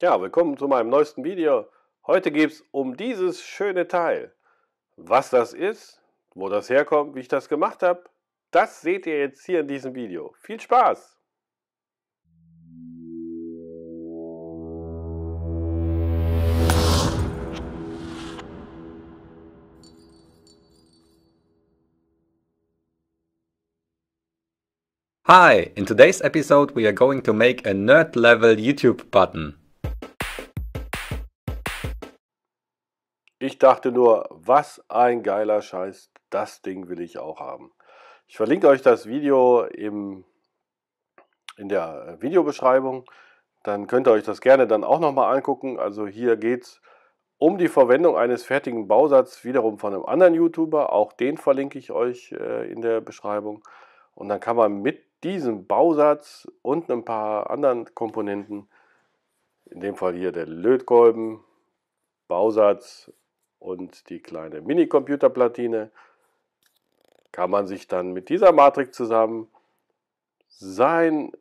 Ja, willkommen zu meinem neuesten Video. Heute geht es um dieses schöne Teil. Was das ist, wo das herkommt, wie ich das gemacht habe, das seht ihr jetzt hier in diesem Video. Viel Spaß! Hi! In today's episode we are going to make a nerd-level YouTube button. Ich dachte nur, was ein geiler Scheiß, das Ding will ich auch haben. Ich verlinke euch das Video in der Videobeschreibung, dann könnt ihr euch das gerne dann auch nochmal angucken. Also hier geht es um die Verwendung eines fertigen Bausatzes, wiederum von einem anderen YouTuber, auch den verlinke ich euch in der Beschreibung. Und dann kann man mit diesem Bausatz und ein paar anderen Komponenten, in dem Fall hier der Lötkolben, Bausatz und die kleine Mini-Computerplatine, kann man sich dann mit dieser Matrix zusammen sein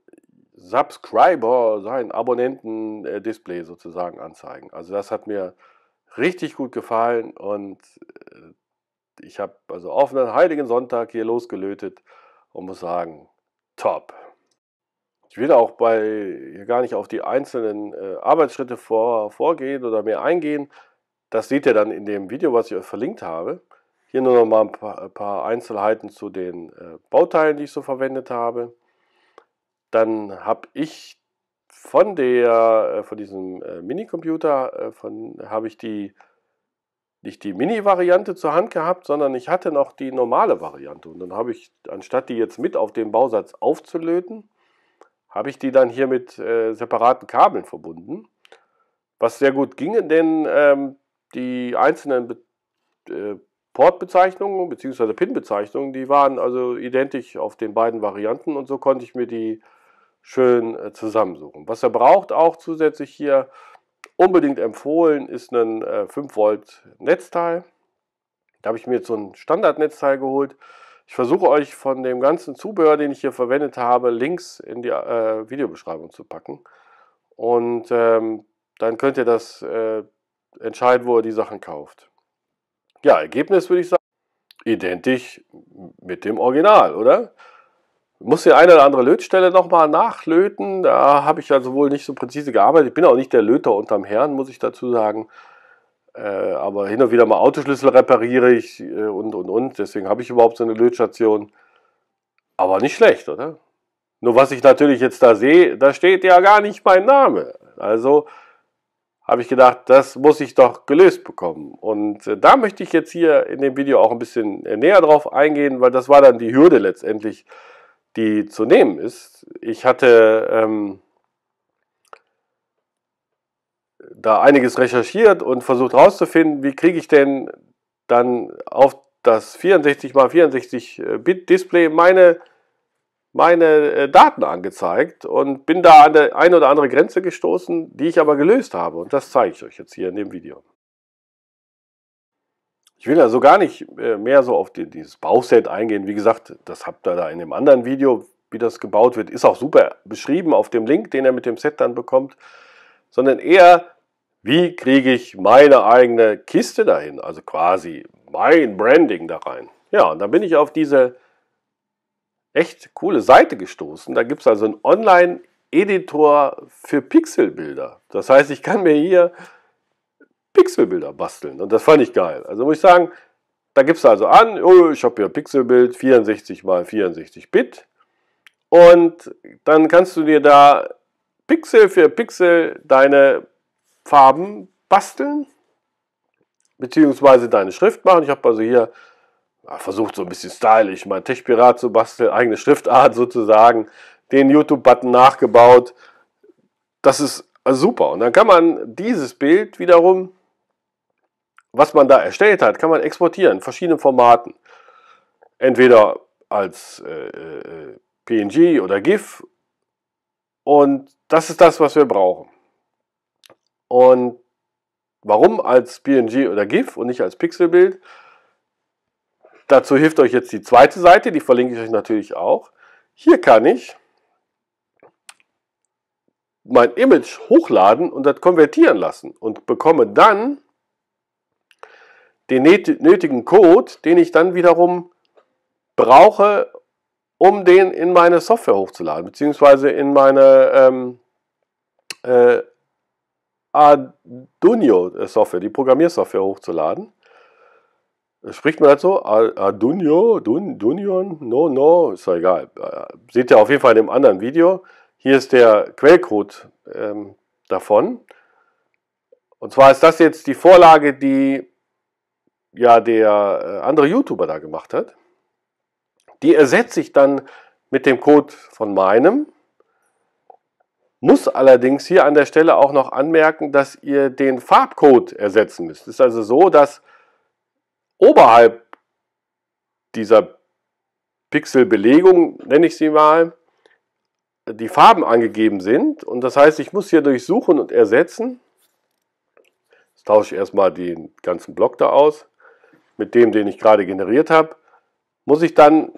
Subscriber, seinen Abonnenten-Display sozusagen anzeigen. Also das hat mir richtig gut gefallen und ich habe also auf einen heiligen Sonntag hier losgelötet und muss sagen, top! Ich will auch hier gar nicht auf die einzelnen Arbeitsschritte vorgehen oder mehr eingehen. Das seht ihr dann in dem Video, was ich euch verlinkt habe. Hier nur noch mal ein paar Einzelheiten zu den Bauteilen, die ich so verwendet habe. Dann habe ich von diesem Minicomputer nicht die Mini-Variante zur Hand gehabt, sondern ich hatte noch die normale Variante. Und dann habe ich, anstatt die jetzt mit auf den Bausatz aufzulöten, habe ich die dann hier mit separaten Kabeln verbunden. Was sehr gut ginge, denn die einzelnen Portbezeichnungen bzw. Pin-Bezeichnungen, die waren also identisch auf den beiden Varianten und so konnte ich mir die schön zusammensuchen. Was ihr braucht auch zusätzlich hier, unbedingt empfohlen, ist ein 5 Volt Netzteil. Da habe ich mir jetzt so ein Standardnetzteil geholt. Ich versuche euch von dem ganzen Zubehör, den ich hier verwendet habe, Links in die Videobeschreibung zu packen. Und dann könnt ihr das entscheiden, wo ihr die Sachen kauft. Ja, Ergebnis würde ich sagen, identisch mit dem Original, oder? Ich muss hier eine oder andere Lötstelle nochmal nachlöten. Da habe ich also wohl nicht so präzise gearbeitet. Ich bin auch nicht der Löter unterm Herrn, muss ich dazu sagen. Aber hin und wieder mal Autoschlüssel repariere ich und. Deswegen habe ich überhaupt so eine Lötstation. Aber nicht schlecht, oder? Nur was ich natürlich jetzt da sehe, da steht ja gar nicht mein Name. Also habe ich gedacht, das muss ich doch gelöst bekommen. Und da möchte ich jetzt hier in dem Video auch ein bisschen näher drauf eingehen, weil das war dann die Hürde letztendlich, die zu nehmen ist. Ich hatte da einiges recherchiert und versucht herauszufinden, wie kriege ich denn dann auf das 64x64 Bit Display meine Daten angezeigt und bin da an der eine oder andere Grenze gestoßen, die ich aber gelöst habe und das zeige ich euch jetzt hier in dem Video. Ich will also gar nicht mehr so auf dieses Bauset eingehen. Wie gesagt, das habt ihr da in dem anderen Video, wie das gebaut wird, ist auch super beschrieben auf dem Link, den ihr mit dem Set dann bekommt, sondern eher, wie kriege ich meine eigene Kiste dahin, also quasi mein Branding da rein. Ja, und dann bin ich auf diese echt coole Seite gestoßen. Da gibt es also einen Online-Editor für Pixelbilder. Das heißt, ich kann mir hier Pixelbilder basteln und das fand ich geil. Also muss ich sagen, da gibst du also an, oh, ich habe hier ein Pixelbild 64x64 Bit und dann kannst du dir da Pixel für Pixel deine Farben basteln, beziehungsweise deine Schrift machen. Ich habe also hier versucht, so ein bisschen stylisch mein TechPirat zu basteln, eigene Schriftart sozusagen, den YouTube-Button nachgebaut. Das ist super. Und dann kann man dieses Bild wiederum, was man da erstellt hat, kann man exportieren in verschiedenen Formaten. Entweder als PNG oder GIF. Und das ist das, was wir brauchen. Und warum als PNG oder GIF und nicht als Pixelbild? Dazu hilft euch jetzt die zweite Seite, die verlinke ich euch natürlich auch. Hier kann ich mein Image hochladen und das konvertieren lassen und bekomme dann den nötigen Code, den ich dann wiederum brauche, um den in meine Software hochzuladen, beziehungsweise in meine Arduino-Software, die Programmiersoftware hochzuladen. Spricht man das so? Arduino? No, ist ja egal. Seht ihr auf jeden Fall in dem anderen Video. Hier ist der Quellcode davon. Und zwar ist das jetzt die Vorlage, die ja der andere YouTuber da gemacht hat. Die ersetze ich dann mit dem Code von meinem. Muss allerdings hier an der Stelle auch noch anmerken, dass ihr den Farbcode ersetzen müsst. Es ist also so, dass oberhalb dieser Pixelbelegung, nenne ich sie mal, die Farben angegeben sind. Und das heißt, ich muss hier durchsuchen und ersetzen. Jetzt tausche ich erstmal den ganzen Block da aus. Mit dem, den ich gerade generiert habe, muss ich dann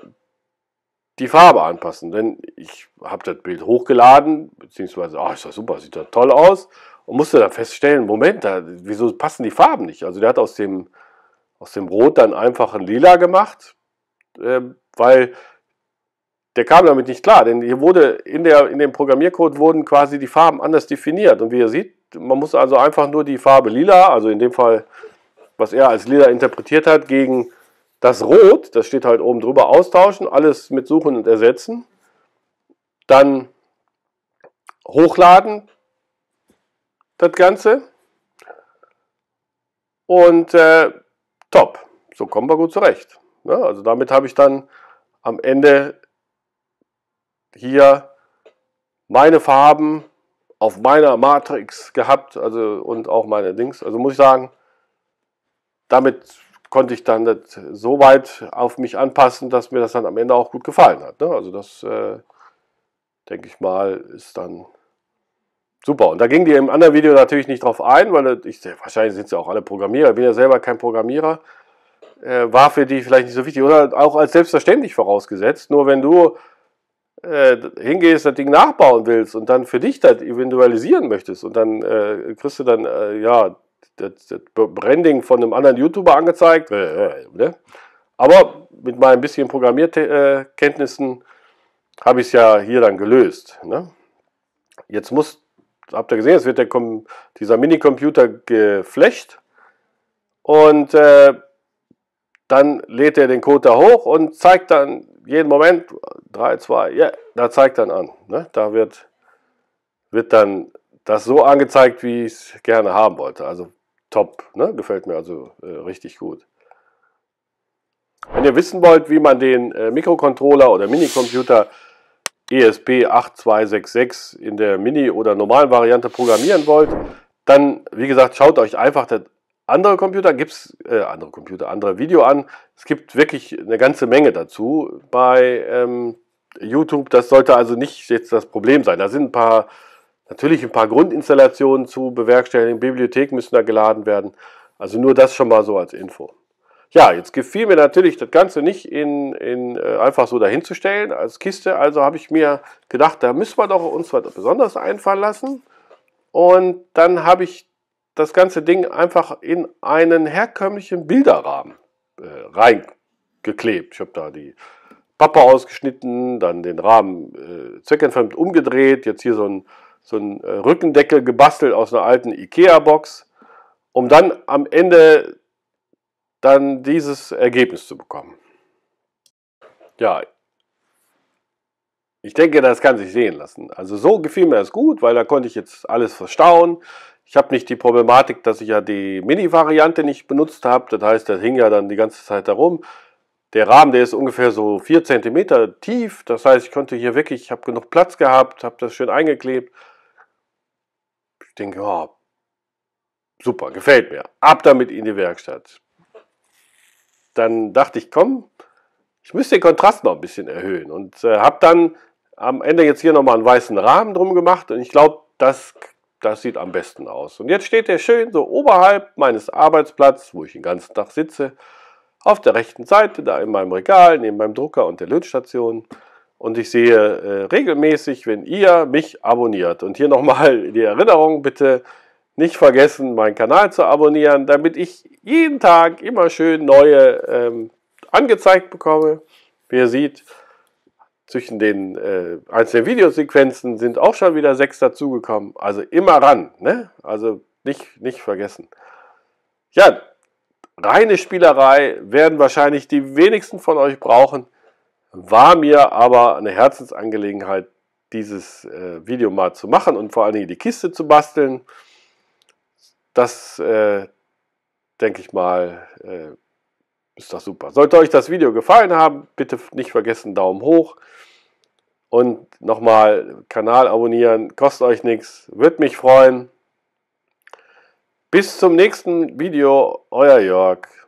die Farbe anpassen. Denn ich habe das Bild hochgeladen, beziehungsweise, ist das super, sieht das toll aus. Und musste dann feststellen, Moment, wieso passen die Farben nicht? Also der hat aus dem Rot dann einfach ein Lila gemacht, weil der kam damit nicht klar, denn hier wurde in dem Programmiercode wurden quasi die Farben anders definiert und wie ihr seht, man muss also einfach nur die Farbe Lila, also in dem Fall, was er als Lila interpretiert hat, gegen das Rot, das steht halt oben drüber, austauschen, alles mit Suchen und Ersetzen, dann hochladen das Ganze und top, so kommen wir gut zurecht. Ja, also damit habe ich dann am Ende hier meine Farben auf meiner Matrix gehabt, also und auch meine Dings. Also muss ich sagen, damit konnte ich dann das so weit auf mich anpassen, dass mir das dann am Ende auch gut gefallen hat. Ne? Also das denke ich mal, ist dann super. Und da ging die im anderen Video natürlich nicht drauf ein, weil wahrscheinlich sind sie auch alle Programmierer. Ich bin ja selber kein Programmierer. War für die vielleicht nicht so wichtig oder auch als selbstverständlich vorausgesetzt. Nur wenn du hingehst, das Ding nachbauen willst und dann für dich das individualisieren möchtest und dann kriegst du dann das Branding von einem anderen YouTuber angezeigt. Ne? Aber mit meinen bisschen Programmierkenntnissen habe ich es ja hier dann gelöst. Ne? Jetzt habt ihr gesehen, jetzt wird dieser Minicomputer geflecht und dann lädt er den Code da hoch und zeigt dann jeden Moment, 3, 2, ja, da zeigt dann an. Ne? Da wird dann das so angezeigt, wie ich es gerne haben wollte. Also top, ne? Gefällt mir also richtig gut. Wenn ihr wissen wollt, wie man den Mikrocontroller oder Minicomputer ESP8266 in der Mini- oder normalen Variante programmieren wollt, dann, wie gesagt, schaut euch einfach das andere Video an. Es gibt wirklich eine ganze Menge dazu bei YouTube. Das sollte also nicht jetzt das Problem sein. Da sind natürlich ein paar Grundinstallationen zu bewerkstelligen. Bibliotheken müssen da geladen werden. Also nur das schon mal so als Info. Ja, jetzt gefiel mir natürlich das Ganze nicht einfach so dahinzustellen als Kiste. Also habe ich mir gedacht, da müssen wir doch uns was Besonderes einfallen lassen. Und dann habe ich das ganze Ding einfach in einen herkömmlichen Bilderrahmen reingeklebt. Ich habe da die Pappe ausgeschnitten, dann den Rahmen zweckentfremd umgedreht, jetzt hier so einen Rückendeckel gebastelt aus einer alten IKEA-Box, um dann am Ende dann dieses Ergebnis zu bekommen. Ja, ich denke, das kann sich sehen lassen. Also so gefiel mir das gut, weil da konnte ich jetzt alles verstauen. Ich habe nicht die Problematik, dass ich ja die Mini-Variante nicht benutzt habe. Das heißt, das hing ja dann die ganze Zeit darum. Der Rahmen, der ist ungefähr so 4 cm tief. Das heißt, ich konnte hier wirklich, ich habe genug Platz gehabt, habe das schön eingeklebt. Ich denke, ja, super, gefällt mir. Ab damit in die Werkstatt. Dann dachte ich, komm, ich müsste den Kontrast noch ein bisschen erhöhen. Und habe dann am Ende jetzt hier nochmal einen weißen Rahmen drum gemacht. Und ich glaube, das sieht am besten aus. Und jetzt steht er schön so oberhalb meines Arbeitsplatzes, wo ich den ganzen Tag sitze, auf der rechten Seite, da in meinem Regal, neben meinem Drucker und der Lötstation. Und ich sehe regelmäßig, wenn ihr mich abonniert. Und hier nochmal die Erinnerung, bitte nicht vergessen, meinen Kanal zu abonnieren, damit ich jeden Tag immer schön neue angezeigt bekomme. Wie ihr seht, zwischen den einzelnen Videosequenzen sind auch schon wieder 6 dazugekommen. Also immer ran, ne? Also nicht vergessen. Ja, reine Spielerei werden wahrscheinlich die wenigsten von euch brauchen. War mir aber eine Herzensangelegenheit, dieses Video mal zu machen und vor allen Dingen die Kiste zu basteln. Das, denke ich mal, ist doch super. Sollte euch das Video gefallen haben, bitte nicht vergessen, Daumen hoch. Und nochmal, Kanal abonnieren, kostet euch nichts, würde mich freuen. Bis zum nächsten Video, euer Jörg.